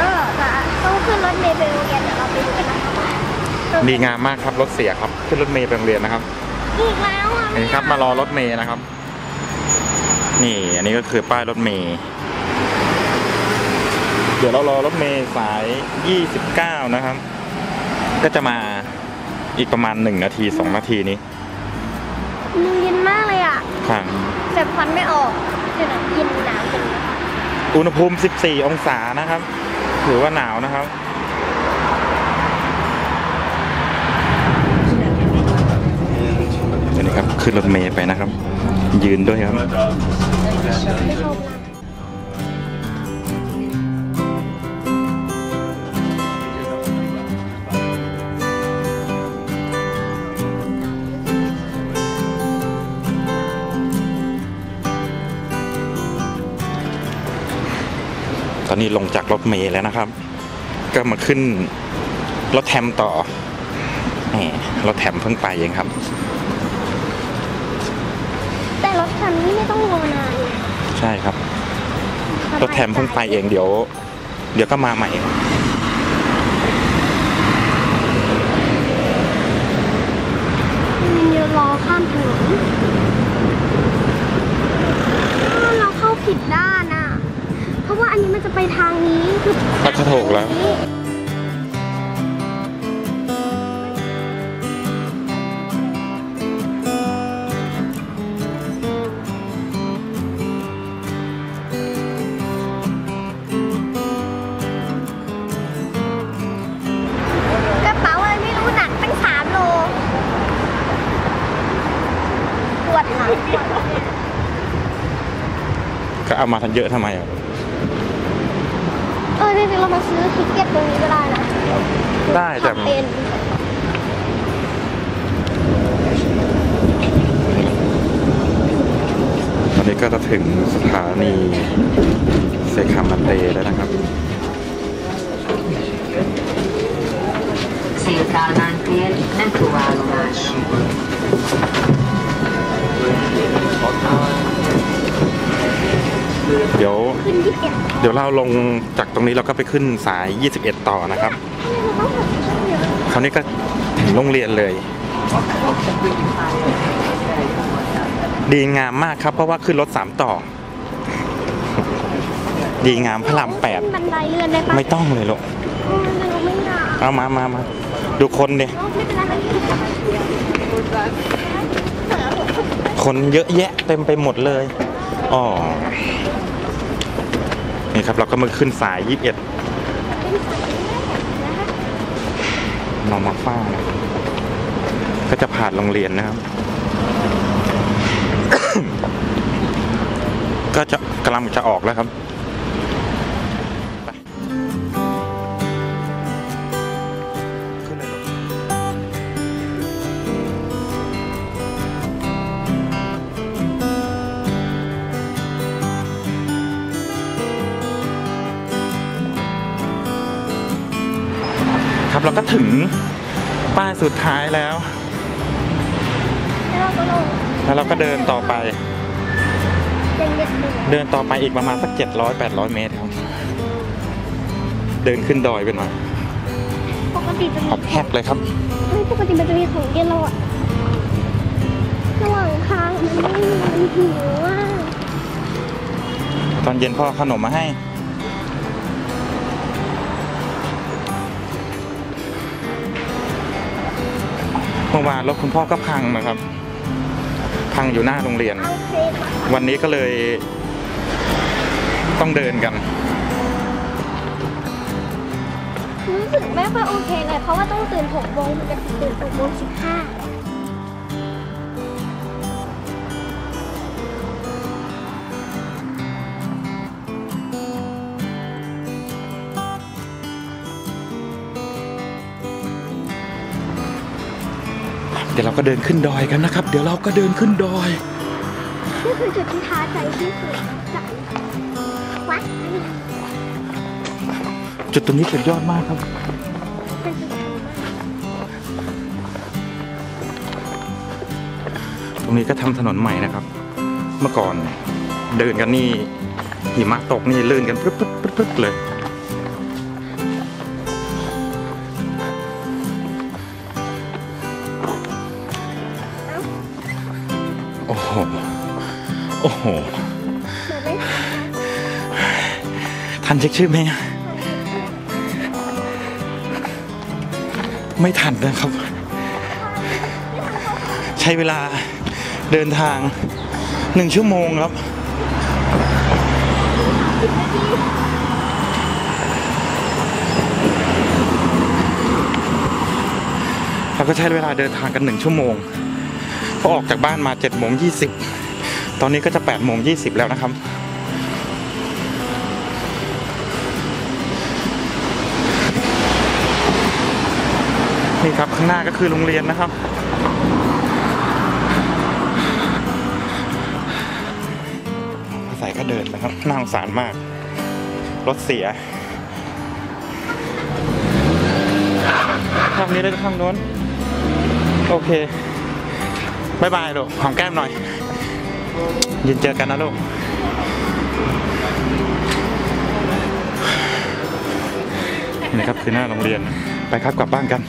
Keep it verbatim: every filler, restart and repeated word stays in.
ก็จะต้องขึ้นรถเมล์ไปโรงเรียนเดี๋ยวเราไปดูกันนะคะดีงามมากครับรถเสียครับขึ้นรถเมล์ไปโรงเรียนนะครับอีกแล้วอ่ะนี่ครับมารอรถเมล์นะครับนี่อันนี้ก็คือป้ายรถเมล์เดี๋ยวเรารอรถเมล์สายยี่สิบเก้านะครับก็จะมาอีกประมาณหนึ่งนาทีสองนาทีนี้เย็นมากเลยอ่ะค่ะแต่ควันไม่ออกเดี๋ยวเย็นหนาวจังเลยอุณหภูมิสิบสี่องศานะครับถือว่าหนาวนะครับนี่ครับขึ้นรถเมล์ไปนะครับยืนด้วยครับตอนนี้ลงจากรถเมล์แล้วนะครับก็มาขึ้นรถแทมต่อนี่รถแทมเพิ่งไปเองครับแต่รถแทมนี่ไม่ต้องรอนานใช่ครับรถแทมเพิ่งไปเองเดี๋ยวเดี๋ยวก็มาใหม่เดี๋ยวรอข้ามถนนเราเข้าผิดด้านอ่ะเพราะว่าอันนี้มันจะไปทางนี้คือไปทางถูกแล้วกระเป๋าอะไรไม่รู้หนักตั้งสามโลปวดหลังก็เอามาทันเยอะทำไมอ่ะเออจริงๆเรามาซื้อทิกเก็ตตรงนี้ก็ได้นะได้แต่เป็นตอนนี้ก็จะถึงสถานีเซคามันเตแล้วนะครับเซคามันเตนั่นคือวาลูนาชิเดี๋ยวเดี๋ยวเราลงจากตรงนี้เราก็ไปขึ้นสายยี่สิบเอ็ดต่อนะครับคราวนี้ก็ถึงโรงเรียนเลยดีงามมากครับเพราะว่าขึ้นรถสามต่อดีงามพระรามแปดไม่ต้องเลยหรอกเอามามามาดูคนดิคนเยอะแยะเต็มไปหมดเลยอ๋อนี่ครับเราก็มาขึ้นสายยี่สิบเอ็ดนอมาฟ้าก็จะผ่านโรงเรียนนะครับ ก็จะกำลังจะออกแล้วครับเราก็ถึงป้ายสุดท้ายแล้วแล้วเราก็เดินต่อไปเดินต่อไปอีกประมาณสักเจ็ดร้อยแปดร้อยเมตรครับเดินขึ้นดอยไปหน่อยปกติจะมีแฮกเลยครับปกติมันจะมีของเย็นเราอะระหว่างทางมันหิวอ่ะตอนเย็นพ่อขนมมาให้เมื่อวานรถคุณพ่อก็พังนะครับพังอยู่หน้าโรงเรียนวันนี้ก็เลยต้องเดินกันรู้สึกไม่ค่อยโอเคเลยเพราะว่าต้องตื่นหกโมงมันจะตื่นหกโมงสิบห้าเดี๋ยวเราก็เดินขึ้นดอยกันนะครับเดี๋ยวเราก็เดินขึ้นดอยนี่คือจุดที่ท้าใจที่สุดจากวัดจุดตรงนี้สุดยอดมากครับตรงนี้ก็ทำถนนใหม่นะครับเมื่อก่อนเดินกันนี่หิมะตกนี่เลื่อนกันปึ๊บปึ๊บปึ๊บเลย อ้โหทันเช็คชื่อไหมไม่ทันนะครับใช้เวลาเดินทางหนึ่งชั่วโมงครับเราก็ใช้เวลาเดินทางกันหนึ่งชั่วโมงพอออกจากบ้านมาเจ็ดโมงยี่สิบตอนนี้ก็จะแปดโมงยี่สิบแล้วนะครับนี่ครับข้างหน้าก็คือโรงเรียนนะครับสายก็เดินนะครับน่าสงสารมากรถเสียทางนี้ได้ทางโน้นโอเคบายบายลูกหอมแก้มหน่อยยินเจอกันนะลูกนี่ครับคือหน้าโรงเรียนไปครับกลับบ้านกัน